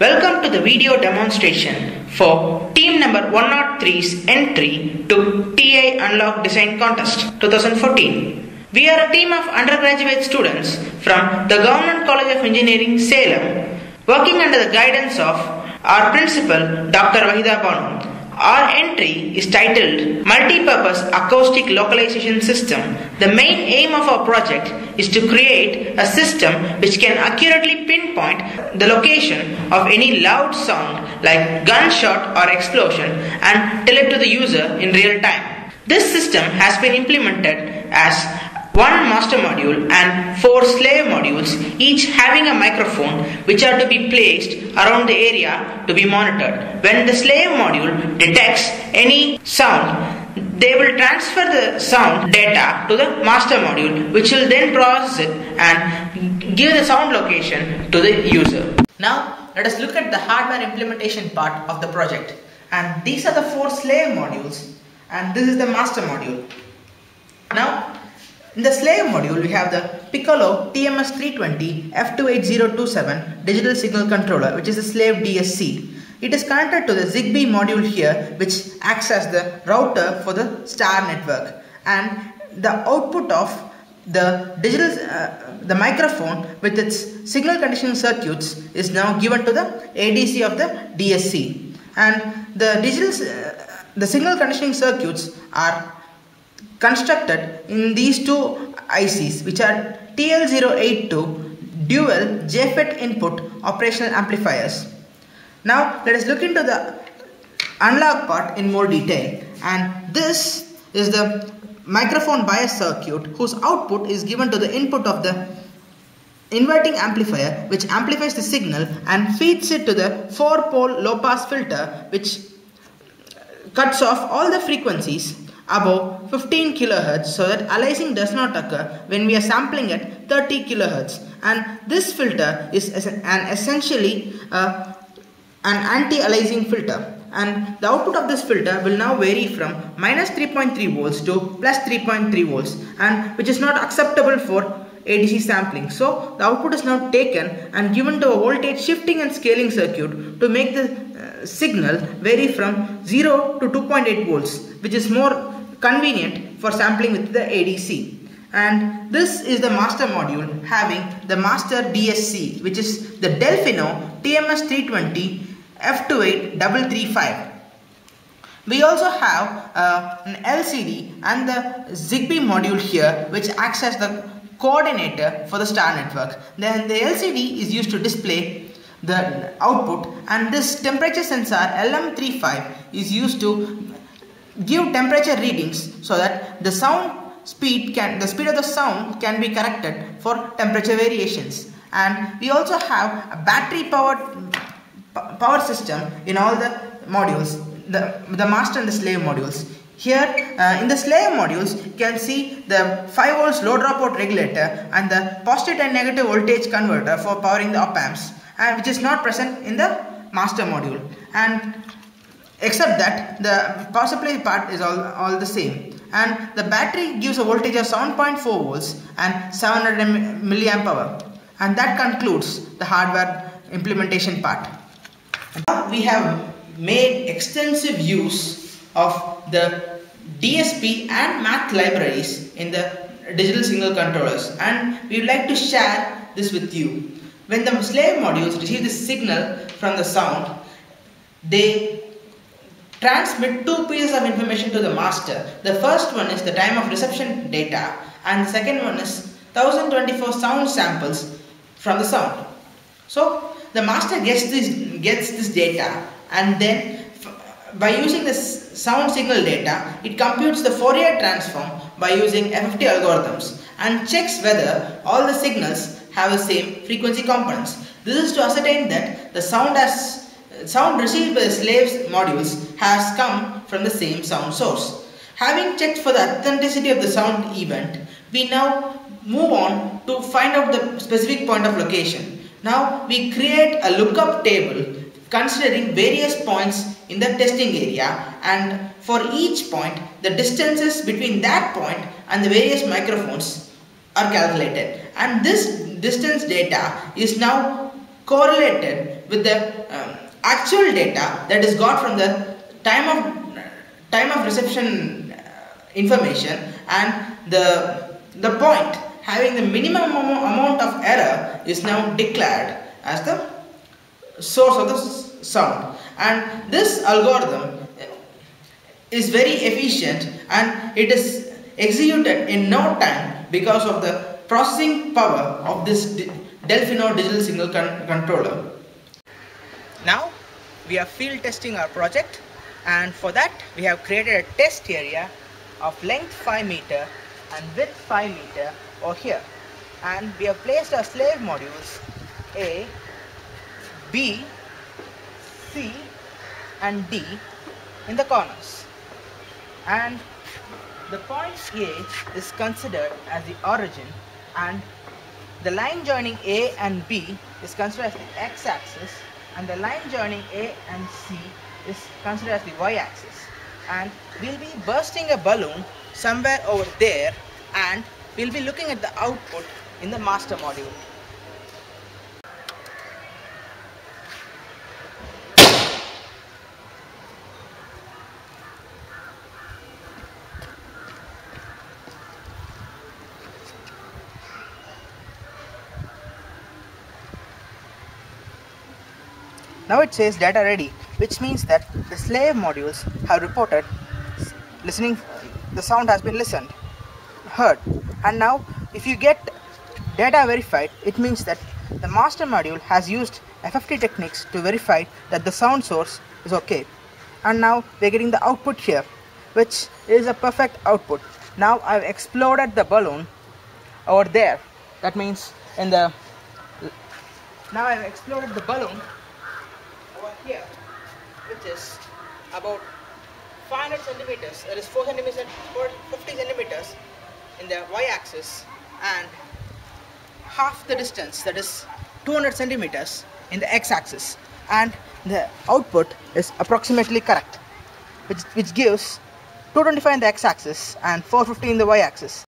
Welcome to the video demonstration for team number 103's entry to TI Unlock Design Contest 2014. We are a team of undergraduate students from the Government College of Engineering, Salem, working under the guidance of our principal, Dr. Wahida Banu. Our entry is titled Multipurpose Acoustic Localization System. The main aim of our project is to create a system which can accurately pinpoint the location of any loud sound like gunshot or explosion and tell it to the user in real time. This system has been implemented as one master module and four slave modules, each having a microphone which are to be placed around the area to be monitored. When the slave module detects any sound, they will transfer the sound data to the master module, which will then process it and give the sound location to the user. Now let us look at the hardware implementation part of the project. And these are the four slave modules and this is the master module. Now, in the slave module, we have the Piccolo TMS320 F28027 digital signal controller, which is the slave DSC. It is connected to the ZigBee module here, which acts as the router for the star network. And the output of the digital microphone with its signal conditioning circuits is now given to the ADC of the DSC. And the digital the signal conditioning circuits are constructed in these two ICs, which are TL082 dual JFET input operational amplifiers. Now let us look into the unlock part in more detail, and this is the microphone bias circuit whose output is given to the input of the inverting amplifier, which amplifies the signal and feeds it to the 4-pole low pass filter, which cuts off all the frequencies above 15 kHz so that aliasing does not occur when we are sampling at 30 kHz. And this filter is essentially an anti-aliasing filter. And the output of this filter will now vary from minus 3.3 volts to plus 3.3 volts, and which is not acceptable for ADC sampling. So the output is now taken and given to a voltage shifting and scaling circuit to make the signal vary from 0 to 2.8 volts, which is more convenient for sampling with the ADC. And this is the master module having the master DSC, which is the Delphino TMS320 F28335. We also have an LCD and the ZigBee module here, which acts as the coordinator for the star network. Then the LCD is used to display the output, and this temperature sensor LM35 is used to give temperature readings so that the speed of the sound can be corrected for temperature variations. And we also have a battery powered power system in all the modules, the master and the slave modules. Here in the slave modules you can see the 5 volts low dropout regulator and the positive and negative voltage converter for powering the op-amps, which is not present in the master module, and except that the power supply part is all the same. And the battery gives a voltage of 7.4 volts and 700 milliamp hour. And that concludes the hardware implementation part. Now we have made extensive use of the DSP and math libraries in the digital signal controllers, and we would like to share this with you. When the slave modules receive the signal from the sound, they transmit two pieces of information to the master. The first one is the time of reception data, and the second one is 1024 sound samples from the sound. So the master gets this data, and then by using the sound signal data, it computes the Fourier transform by using FFT algorithms and checks whether all the signals have the same frequency components. This is to ascertain that the sound received by the slave modules has come from the same sound source. Having checked for the authenticity of the sound event, we now move on to find out the specific point of location. Now we create a lookup table considering various points in the testing area, and for each point the distances between that point and the various microphones are calculated, and this distance data is now correlated with the actual data that is got from the time of reception information, and the point having the minimum amount of error is now declared as the source of the sound. And this algorithm is very efficient, and it is executed in no time because of the processing power of this Delphino digital signal controller. Now we are field testing our project, and for that we have created a test area of length 5 meter and width 5 meter over here, and we have placed our slave modules A, B, C and D in the corners, and the point A is considered as the origin, and the line joining A and B is considered as the x-axis, and the line joining A and C is considered as the y-axis. And we'll be bursting a balloon somewhere over there, and we'll be looking at the output in the master module. Now it says data ready, which means that the slave modules have reported listening, the sound has been heard. And now if you get data verified, it means that the master module has used FFT techniques to verify that the sound source is okay. And now we're getting the output here, which is a perfect output. Now I've exploded the balloon over there. That means in the... Now I've exploded the balloon here, which is about 500 centimeters, that is 4 centimeters or 50 centimeters in the y-axis, and half the distance, that is 200 centimeters in the x-axis, and the output is approximately correct, which gives 225 in the x-axis and 450 in the y-axis.